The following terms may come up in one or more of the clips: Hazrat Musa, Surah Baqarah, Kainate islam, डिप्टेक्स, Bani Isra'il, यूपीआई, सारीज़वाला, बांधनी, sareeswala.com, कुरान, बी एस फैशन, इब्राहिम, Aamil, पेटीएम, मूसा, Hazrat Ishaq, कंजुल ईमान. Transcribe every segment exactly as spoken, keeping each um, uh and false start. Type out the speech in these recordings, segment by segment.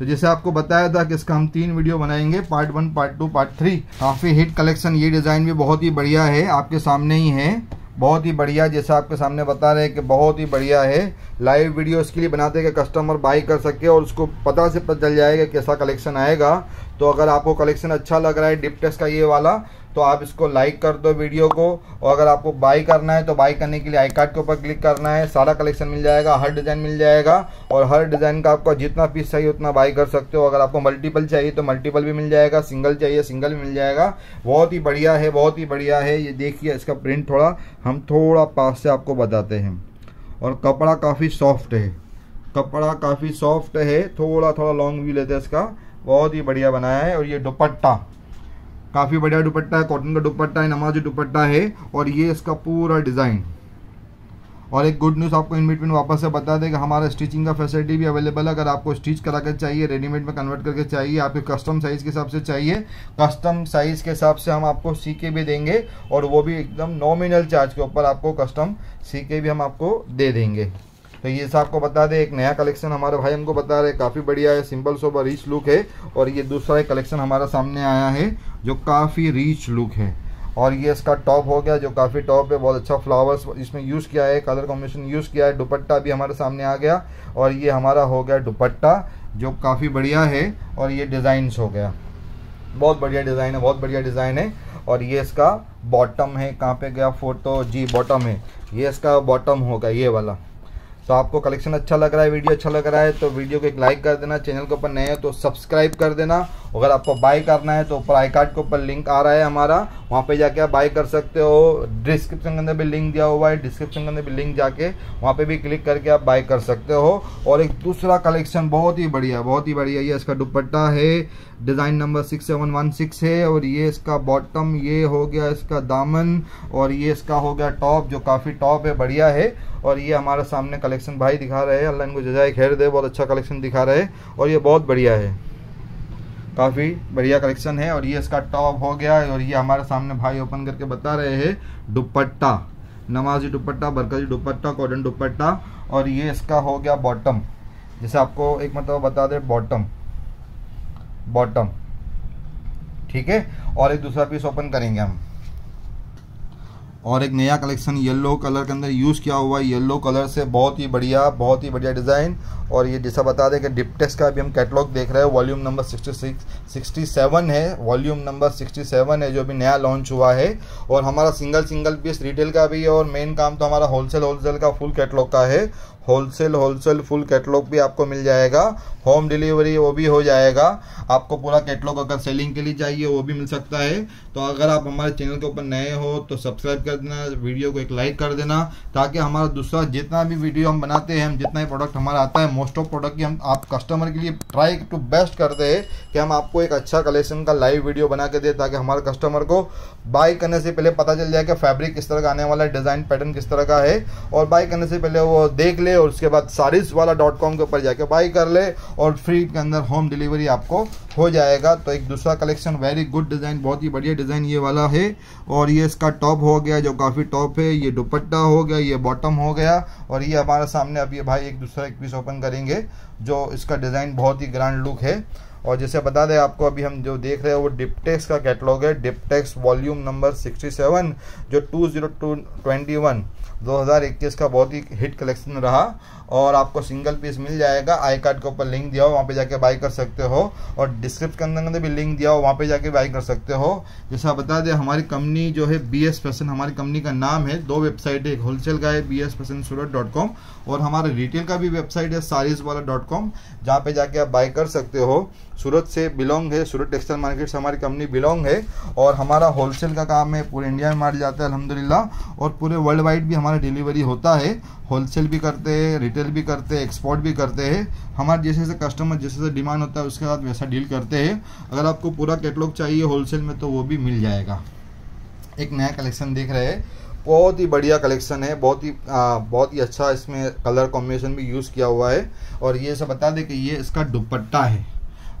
तो जैसे आपको बताया था कि इसका हम तीन वीडियो बनाएंगे, part one, part two, part three. काफ़ी हिट कलेक्शन, ये डिज़ाइन भी बहुत ही बढ़िया है, आपके सामने ही है, बहुत ही बढ़िया। जैसे आपके सामने बता रहे हैं कि बहुत ही बढ़िया है। लाइव वीडियो इसके लिए बनाते हैं कि कस्टमर बाई कर सके और उसको पता से पता चल जाएगा कैसा कलेक्शन आएगा। तो अगर आपको कलेक्शन अच्छा लग रहा है डिप्टेक्स का ये वाला, तो आप इसको लाइक कर दो वीडियो को। और अगर आपको बाई करना है तो बाई करने के लिए आई कार्ड के ऊपर क्लिक करना है, सारा कलेक्शन मिल जाएगा, हर डिज़ाइन मिल जाएगा और हर डिज़ाइन का आपको जितना पीस चाहिए उतना बाई कर सकते हो। अगर आपको मल्टीपल चाहिए तो मल्टीपल भी मिल जाएगा, सिंगल चाहिए सिंगल मिल जाएगा। बहुत ही बढ़िया है, बहुत ही बढ़िया है। ये देखिए इसका प्रिंट थोड़ा हम थोड़ा पास से आपको बताते हैं। और कपड़ा काफ़ी सॉफ्ट है, कपड़ा काफ़ी सॉफ्ट है, थोड़ा थोड़ा लॉन्ग व्यू लेते हैं इसका। बहुत ही बढ़िया बनाया है। और ये दुपट्टा काफ़ी बढ़िया दुपट्टा है, कॉटन का दुपट्टा है, नमाजी दुपट्टा है। और ये इसका पूरा डिज़ाइन। और एक गुड न्यूज़ आपको इन बिटवीन वापस से बता दें कि हमारा स्टिचिंग का फैसिलिटी भी अवेलेबल है। अगर आपको स्टिच करा कर चाहिए, रेडीमेड में कन्वर्ट करके चाहिए, आपके कस्टम साइज़ के हिसाब से चाहिए, कस्टम साइज़ के हिसाब से हम आपको सी के भी देंगे और वो भी एकदम नॉमिनल चार्ज के ऊपर आपको कस्टम सी के भी हम आपको दे देंगे। तो ये सब आपको बता दें, एक नया कलेक्शन हमारे भाई हमको बता रहे काफ़ी बढ़िया है, सिंपल सोबर रिच लुक है। और ये दूसरा एक कलेक्शन हमारा सामने आया है जो काफ़ी रिच लुक है। और ये इसका टॉप हो गया जो काफ़ी टॉप है, बहुत अच्छा फ्लावर्स इसमें यूज़ किया है, कलर कॉम्बिनेशन यूज़ किया है। दुपट्टा भी हमारे सामने आ गया और ये हमारा हो गया दुपट्टा जो काफ़ी बढ़िया है। और ये डिज़ाइंस हो गया, बहुत बढ़िया डिज़ाइन है, बहुत बढ़िया डिज़ाइन है। और ये इसका बॉटम है, कहाँ पर गया फोटो, जी बॉटम है, ये इसका बॉटम होगा ये वाला। तो आपको कलेक्शन अच्छा लग रहा है, वीडियो अच्छा लग रहा है तो वीडियो को एक लाइक कर देना, चैनल के ऊपर नए हो तो सब्सक्राइब कर देना। अगर आपको बाय करना है तो ऊपर आई कार्ड के ऊपर लिंक आ रहा है हमारा, वहाँ पे जाके आप बाय कर सकते हो। डिस्क्रिप्शन के अंदर भी लिंक दिया हुआ है, डिस्क्रिप्शन के अंदर भी लिंक जाके वहाँ पर भी क्लिक करके आप बाय कर सकते हो। और एक दूसरा कलेक्शन बहुत ही बढ़िया, बहुत ही बढ़िया, ये इसका दुपट्टा है, design number six seven one six है। और ये इसका बॉटम, ये हो गया इसका दामन और ये इसका हो गया टॉप जो काफ़ी टॉप है, बढ़िया है। और ये हमारे सामने कलेक्शन भाई दिखा रहे हैं, अल्लाह इनको जजाय खैर दे, बहुत अच्छा कलेक्शन दिखा रहे हैं। और ये बहुत बढ़िया है, काफ़ी बढ़िया कलेक्शन है। और ये इसका टॉप हो गया। और ये हमारे सामने भाई ओपन करके बता रहे हैं दुपट्टा, नमाजी दुपट्टा, बरकजी दुपट्टा, कॉटन दुपट्टा। और ये इसका हो गया बॉटम, जैसे आपको एक मतलब बता दें बॉटम, बॉटम ठीक है। और एक दूसरा पीस ओपन करेंगे हम। और एक नया कलेक्शन येलो कलर के अंदर यूज़ किया हुआ है, येलो कलर से बहुत ही बढ़िया, बहुत ही बढ़िया डिज़ाइन। और ये जैसा बता दें कि डिप्टेक्स का भी हम कैटलॉग देख रहे हैं, volume number sixty six sixty seven है, वॉल्यूम नंबर सिक्सटी सेवन है जो भी नया लॉन्च हुआ है। और हमारा सिंगल सिंगल पीस रिटेल का भी है और मेन काम तो हमारा होलसेल होलसेल का फुल कैटलॉग का है। होलसेल होलसेल फुल कैटलॉग भी आपको मिल जाएगा, होम डिलीवरी वो भी हो जाएगा। आपको पूरा कैटलॉग अगर सेलिंग के लिए चाहिए वो भी मिल सकता है। तो अगर आप हमारे चैनल के ऊपर नए हो तो सब्सक्राइब कर देना, वीडियो को एक लाइक कर देना, ताकि हमारा दूसरा जितना भी वीडियो हम बनाते हैं, हम जितना भी प्रोडक्ट हमारा आता है, मोस्ट ऑफ प्रोडक्ट की हम आप कस्टमर के लिए ट्राई टू बेस्ट करते हैं कि हम आपको एक अच्छा कलेक्शन का लाइव वीडियो बना के दें, ताकि हमारे कस्टमर को बाई करने से पहले पता चल जाए कि फैब्रिक किस तरह का आने वाला है, डिज़ाइन पैटर्न किस तरह का है। और बाई करने से पहले वो देख ले और उसके बाद sarees wala dot com के ऊपर जाके बाई कर ले और फ्री के अंदर होम डिलीवरी आपको हो जाएगा। तो एक दूसरा कलेक्शन वेरी गुड डिज़ाइन, बहुत ही बढ़िया डिज़ाइन ये वाला है। और ये इसका टॉप हो गया जो काफ़ी टॉप है, ये दुपट्टा हो गया, ये बॉटम हो गया। और ये हमारे सामने अभी भाई एक दूसरा एक पीस ओपन करेंगे जो इसका डिज़ाइन बहुत ही ग्रैंड लुक है। और जैसे बता दें आपको अभी हम जो देख रहे हैं वो डिप्टेक्स का कैटलॉग है, डिप्टेक्स volume number sixty seven जो टू ज़ीरो टू इक्कीस का बहुत ही हिट कलेक्शन रहा। और आपको सिंगल पीस मिल जाएगा, आई कार्ड के ऊपर लिंक दिया हो वहाँ पे जाके बाई कर सकते हो और डिस्क्रिप्शन के अंदर भी लिंक दिया हो वहाँ पे जाके बाई कर सकते हो। जैसा बता दें हमारी कंपनी जो है बी एस फैशन, हमारी कंपनी का नाम है। दो वेबसाइट है, एक होलसेल का है बी एस फैशन Surat dot com और हमारे रिटेल का भी वेबसाइट है sarees wala dot com, जहाँ पे जाके आप बाई कर सकते हो। सूरत से बिलोंग है, सूरत टेक्सटाइल मार्केट से हमारी कंपनी बिलोंग है। और हमारा होलसेल का काम है, पूरे इंडिया में माल जाता है अल्हम्दुलिल्लाह और पूरे वर्ल्ड वाइड भी हमारा डिलीवरी होता है। होलसेल भी करते हैं, रिटेल भी करते हैं, एक्सपोर्ट भी करते हैं। हमारे जैसे जैसे कस्टमर जैसे जैसे डिमांड होता है उसके साथ वैसा डील करते हैं। अगर आपको पूरा कैटलॉग चाहिए होलसेल में तो वो भी मिल जाएगा। एक नया कलेक्शन देख रहे हैं, बहुत ही बढ़िया कलेक्शन है, बहुत ही आ, बहुत ही अच्छा इसमें कलर कॉम्बिनेशन भी यूज़ किया हुआ है। और ये सब बता दें कि ये इसका दुपट्टा है,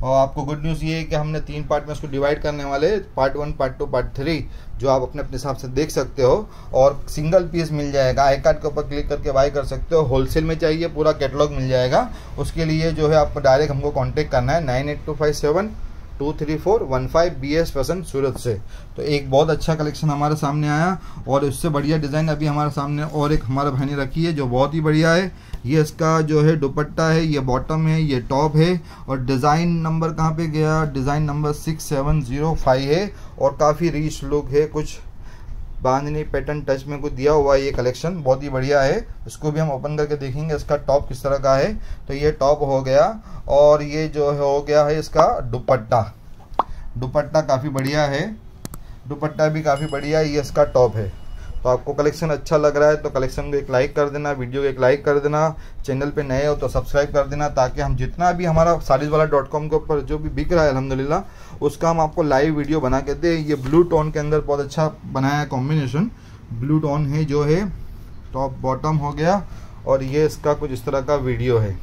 और आपको गुड न्यूज़ ये है कि हमने तीन पार्ट में इसको डिवाइड करने वाले, part one, part two, part three, जो आप अपने अपने हिसाब से देख सकते हो। और सिंगल पीस मिल जाएगा, आई कार्ड के ऊपर क्लिक करके बाय कर सकते हो। होलसेल में चाहिए पूरा कैटलॉग मिल जाएगा, उसके लिए जो है आपको डायरेक्ट हमको कॉन्टैक्ट करना है nine eight two five seven two three four one five बी एस फैशन Surat से। तो एक बहुत अच्छा कलेक्शन हमारे सामने आया और उससे बढ़िया डिज़ाइन अभी हमारे सामने और एक हमारा भाई ने रखी है जो बहुत ही बढ़िया है। ये इसका जो है दुपट्टा है, ये बॉटम है, ये टॉप है। और डिज़ाइन नंबर कहाँ पे गया, design number six seven zero five है और काफ़ी रिच लुक है, कुछ बांधनी पैटर्न टच में कुछ दिया हुआ है। ये कलेक्शन बहुत ही बढ़िया है, इसको भी हम ओपन करके देखेंगे इसका टॉप किस तरह का है। तो ये टॉप हो गया और ये जो हो गया है इसका दुपट्टा, दुपट्टा काफ़ी बढ़िया है, दुपट्टा भी काफ़ी बढ़िया है। ये इसका टॉप है। तो आपको कलेक्शन अच्छा लग रहा है तो कलेक्शन को एक लाइक कर देना, वीडियो को एक लाइक कर देना, चैनल पे नए हो तो सब्सक्राइब कर देना, ताकि हम जितना भी हमारा सारीज़वाला डॉट कॉम के ऊपर जो भी बिक रहा है अल्हम्दुलिल्लाह उसका हम आपको लाइव वीडियो बना के दें। ये ब्लू टोन के अंदर बहुत अच्छा बनाया है कॉम्बिनेशन, ब्लू टोन है जो है, टॉप बॉटम हो गया और ये इसका कुछ इस तरह का वीडियो है।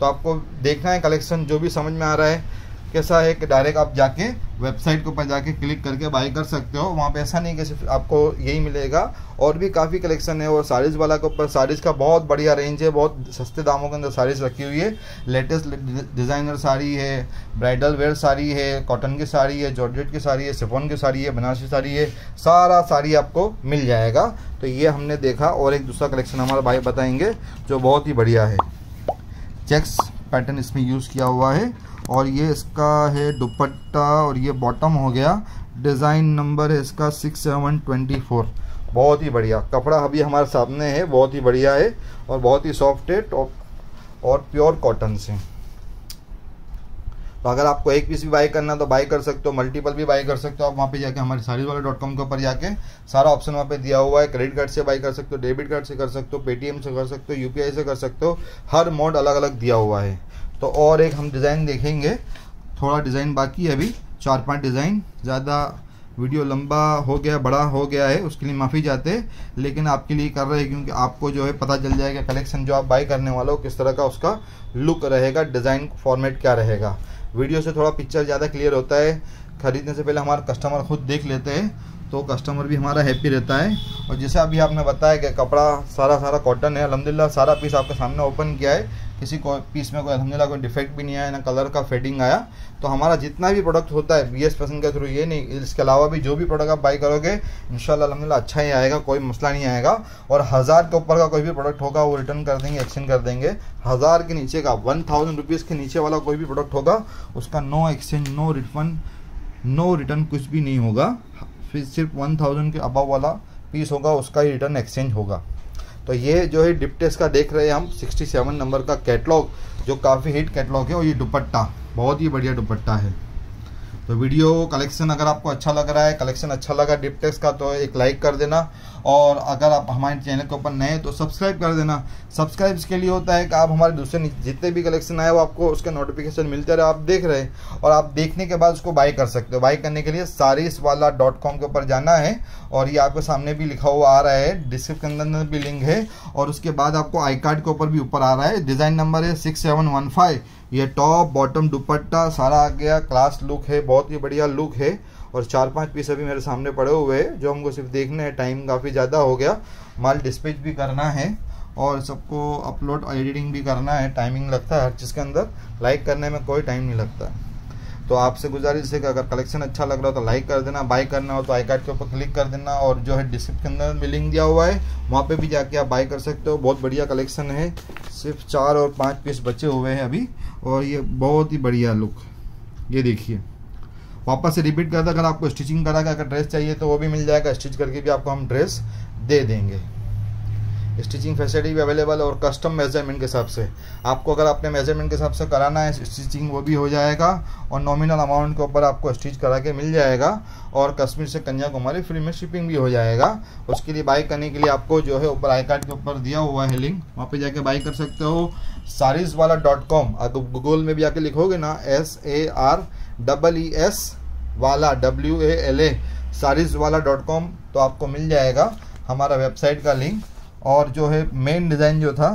तो आपको देखना है कलेक्शन, जो भी समझ में आ रहा है कैसा है कि डायरेक्ट आप जाके वेबसाइट के ऊपर जाके क्लिक करके बाय कर सकते हो। वहाँ पे ऐसा नहीं कि सिर्फ आपको यही मिलेगा, और भी काफ़ी कलेक्शन है। और साड़ीज़ वाला के ऊपर साड़ीज़ का बहुत बढ़िया रेंज है, बहुत सस्ते दामों के अंदर साड़ीज़ रखी हुई है। लेटेस्ट डिज़ाइनर साड़ी है, ब्राइडल वेयर साड़ी है, कॉटन की साड़ी है, जॉर्जेट की साड़ी है, शिफॉन की साड़ी है, बनारसी साड़ी है, सारा साड़ी आपको मिल जाएगा। तो ये हमने देखा और एक दूसरा कलेक्शन हमारा भाई बताएंगे जो बहुत ही बढ़िया है। चेक्स पैटर्न इसमें यूज़ किया हुआ है और ये इसका है दुपट्टा और ये बॉटम हो गया। डिज़ाइन नंबर है इसका सिक्स सेवन ट्वेंटी फोर। बहुत ही बढ़िया कपड़ा अभी हमारे सामने है, बहुत ही बढ़िया है और बहुत ही सॉफ्ट है टॉप और प्योर कॉटन से। तो अगर आपको एक पीस भी बाय करना तो बाय कर सकते हो, मल्टीपल भी बाय कर सकते हो। आप वहाँ पे जाके हमारे सारीज़वाला डॉट कॉम के ऊपर जाके सारा ऑप्शन वहाँ पे दिया हुआ है। क्रेडिट कार्ड से बाय कर सकते हो, डेबिट कार्ड से कर सकते हो, पेटीएम से कर सकते हो, यूपीआई से कर सकते हो, हर मोड अलग अलग दिया हुआ है। तो और एक हम डिज़ाइन देखेंगे, थोड़ा डिज़ाइन बाकी है अभी, चार पाँच डिज़ाइन, ज़्यादा वीडियो लंबा हो गया, बड़ा हो गया है, उसके लिए माफ़ी चाहते हैं, लेकिन आपके लिए कर रहे हैं क्योंकि आपको जो है पता चल जाएगा कलेक्शन जो आप बाय करने वाला हो किस तरह का उसका लुक रहेगा, डिज़ाइन फॉर्मेट क्या रहेगा। वीडियो से थोड़ा पिक्चर ज़्यादा क्लियर होता है, खरीदने से पहले हमारा कस्टमर खुद देख लेते हैं तो कस्टमर भी हमारा हैप्पी रहता है। और जैसे अभी आपने बताया कि कपड़ा सारा सारा कॉटन है, अल्हम्दुलिल्लाह सारा पीस आपके सामने ओपन किया है, किसी को पीस में कोई अल्हम्दुलिल्लाह कोई डिफेक्ट भी नहीं आया, ना कलर का फेडिंग आया। तो हमारा जितना भी प्रोडक्ट होता है बी एस फैशन के थ्रू, ये नहीं, इसके अलावा भी जो भी प्रोडक्ट आप बाय करोगे इंशाल्लाह अल्हम्दुलिल्लाह अच्छा ही आएगा, कोई मसला नहीं आएगा। और हज़ार के ऊपर का कोई भी प्रोडक्ट होगा वो रिटर्न कर देंगे, एक्सचेंज कर देंगे। हज़ार के नीचे का, वन थाउजेंड रुपीज़ के नीचे वाला कोई भी प्रोडक्ट होगा उसका no exchange, no refund, no return, कुछ भी नहीं होगा। फिर सिर्फ वन थाउजेंड के अबव वाला पीस होगा उसका ही रिटर्न एक्सचेंज होगा। तो ये जो है डिपटेक्स का देख रहे हैं हम, सिक्सटी सेवन नंबर का कैटलॉग जो काफ़ी हिट कैटलॉग है। और ये दुपट्टा बहुत ही बढ़िया दुपट्टा है। तो वीडियो कलेक्शन अगर आपको अच्छा लग रहा है, कलेक्शन अच्छा लगा डिपटेक्स का, तो एक लाइक कर देना। और अगर आप हमारे चैनल के ऊपर नए हैं तो सब्सक्राइब कर देना। सब्सक्राइब इसके लिए होता है कि आप हमारे दूसरे जितने भी कलेक्शन आए वो आपको उसका नोटिफिकेशन मिलते रहे, आप देख रहे हैं। और आप देखने के बाद उसको बाय कर सकते हो। बाय करने के लिए सारीज़वाला डॉट कॉम के ऊपर जाना है और ये आपके सामने भी लिखा हुआ आ रहा है, डिस्क्रिप्शन के अंदर भी लिंक है। और उसके बाद आपको आई कार्ड के ऊपर भी ऊपर आ रहा है। डिज़ाइन नंबर है सिक्स सेवन वन फाइव। ये टॉप बॉटम दुपट्टा सारा आ गया, क्लास लुक है, बहुत ही बढ़िया लुक है। और चार पांच पीस अभी मेरे सामने पड़े हुए हैं जो हमको सिर्फ देखने हैं, टाइम काफ़ी ज़्यादा हो गया, माल डिस्पैच भी करना है और सबको अपलोड एडिटिंग भी करना है, टाइमिंग लगता है हर चीज़ के अंदर, लाइक करने में कोई टाइम नहीं लगता। तो आपसे गुजारिश है कि अगर कलेक्शन अच्छा लग रहा हो तो लाइक कर देना, बाय करना हो तो आई कार्ड के ऊपर क्लिक कर देना। और जो है डिस्क्रिप्शन के अंदर भी लिंक दिया हुआ है, वहाँ पे भी जाके आप बाय कर सकते हो। बहुत बढ़िया कलेक्शन है, सिर्फ चार और पाँच पीस बचे हुए हैं अभी। और ये बहुत ही बढ़िया लुक, ये देखिए, वापस से रिपीट करता, अगर आपको स्टिचिंग करा के अगर ड्रेस चाहिए तो वो भी मिल जाएगा, स्टिच करके भी आपको हम ड्रेस दे देंगे। स्टिचिंग फैसिलिटी भी अवेलेबल है और कस्टम मेजरमेंट के हिसाब से, आपको अगर अपने मेजरमेंट के हिसाब से कराना है स्टिचिंग वो भी हो जाएगा। और नॉमिनल अमाउंट के ऊपर आपको स्टिच करा के मिल जाएगा। और कश्मीर से कन्याकुमारी फ्री में शिपिंग भी हो जाएगा। उसके लिए बाय करने के लिए आपको जो है ऊपर आई कार्ड के ऊपर दिया हुआ है लिंक, वहाँ पे जाके बाय कर सकते हो। सारीज़वाला डॉट कॉम अगर गूगल में भी आके लिखोगे ना, S A R double E S वाला W A L A सारीज़वाला dot com, तो आपको मिल जाएगा हमारा वेबसाइट का लिंक। और जो है मेन डिज़ाइन जो था,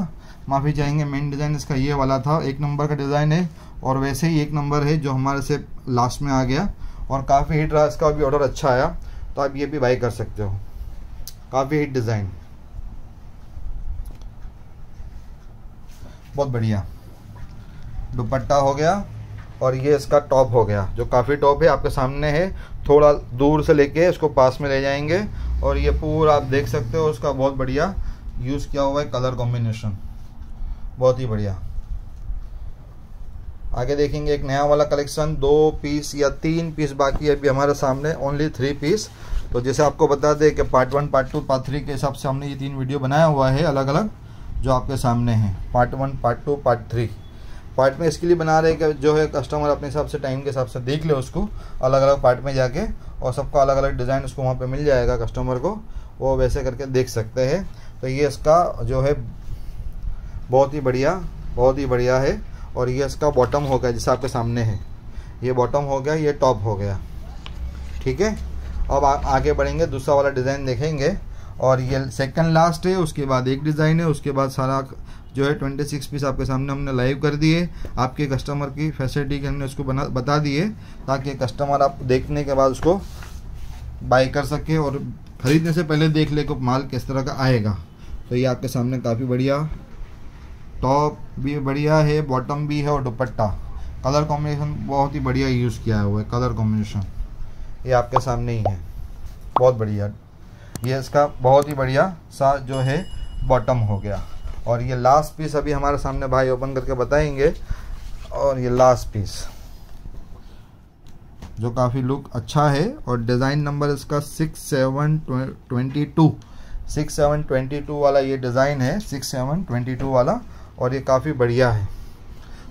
माफ़ी चाहेंगे, मेन डिज़ाइन इसका ये वाला था, एक नंबर का डिज़ाइन है और वैसे ही एक नंबर है जो हमारे से लास्ट में आ गया और काफ़ी हिट रहा, इसका भी ऑर्डर अच्छा आया, तो आप ये भी बाई कर सकते हो। काफ़ी हिट डिज़ाइन, बहुत बढ़िया दुपट्टा हो गया और ये इसका टॉप हो गया जो काफ़ी टॉप है, आपके सामने है, थोड़ा दूर से लेके इसको पास में ले जाएंगे और ये पूरा आप देख सकते हो, उसका बहुत बढ़िया यूज़ किया हुआ है, कलर कॉम्बिनेशन बहुत ही बढ़िया। आगे देखेंगे एक नया वाला कलेक्शन, दो पीस या तीन पीस बाकी है अभी हमारे सामने, ओनली थ्री पीस। तो जैसे आपको बता दें कि part one, part two, part three के हिसाब से हमने ये तीन वीडियो बनाया हुआ है अलग अलग जो आपके सामने हैं, part one, part two, part three. Part में इसके लिए बना रहे कि जो है कस्टमर अपने हिसाब से टाइम के हिसाब से देख ले उसको अलग अलग पार्ट में जाके, और सबका अलग अलग डिज़ाइन उसको वहाँ पे मिल जाएगा, कस्टमर को वो वैसे करके देख सकते हैं। तो ये इसका जो है बहुत ही बढ़िया, बहुत ही बढ़िया है। और ये इसका बॉटम हो गया जैसे आपके सामने है, ये बॉटम हो गया, ये टॉप हो गया, ठीक है। अब आ, आगे बढ़ेंगे, दूसरा वाला डिज़ाइन देखेंगे और ये सेकंड लास्ट है, उसके बाद एक डिज़ाइन है, उसके बाद सारा जो है छब्बीस पीस आपके सामने हमने लाइव कर दिए, आपके कस्टमर की फैसिलिटी के हमने उसको बना बता दिए ताकि कस्टमर आप देखने के बाद उसको बाई कर सके और ख़रीदने से पहले देख ले कि माल किस तरह का आएगा। तो ये आपके सामने काफ़ी बढ़िया, टॉप भी बढ़िया है, बॉटम भी है और दुपट्टा, कलर कॉम्बिनेशन बहुत ही बढ़िया यूज़ किया हुआ है, कलर कॉम्बिनेशन ये आपके सामने ही है, बहुत बढ़िया। ये इसका बहुत ही बढ़िया सा जो है बॉटम हो गया और ये लास्ट पीस अभी हमारे सामने भाई ओपन करके बताएंगे। और ये लास्ट पीस जो काफ़ी लुक अच्छा है और डिज़ाइन नंबर इसका six seven twenty two six seven twenty two वाला ये डिज़ाइन है, सिक्स सेवन ट्वेंटी टू वाला, और ये काफ़ी बढ़िया है।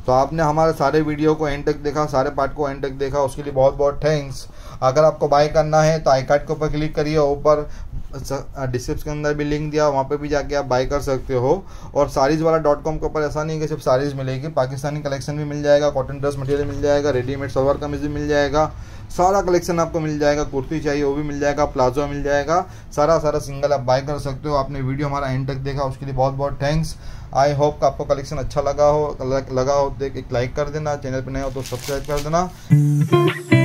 तो आपने हमारे सारे वीडियो को एंड तक देखा, सारे पार्ट को एंड तक देखा, उसके लिए बहुत बहुत थैंक्स। अगर आपको बाय करना है तो आई कार्ड के ऊपर क्लिक करिए, ऊपर डिस्क्रिप्शन के अंदर भी लिंक दिया, वहाँ पे भी जाके आप बाय कर सकते हो। और सारीज़ वाला डॉट कॉम के ऊपर ऐसा नहीं कि सिर्फ साड़ीज़ मिलेगी, पाकिस्तानी कलेक्शन भी मिल जाएगा, कॉटन ड्रेस मटेरियल मिल जाएगा, रेडीमेड सलवार कमीज भी मिल जाएगा, सारा कलेक्शन आपको मिल जाएगा, कुर्ती चाहिए वो भी मिल जाएगा, प्लाजो मिल जाएगा, सारा सारा सिंगल आप बाय कर सकते हो। आपने वीडियो हमारा एंड तक देखा उसके लिए बहुत बहुत थैंक्स। आई होप आपको कलेक्शन अच्छा लगा हो, लगा हो तो एक लाइक कर देना, चैनल पर नया हो तो सब्सक्राइब कर देना।